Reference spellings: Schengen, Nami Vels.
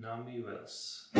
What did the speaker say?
Nami Vels.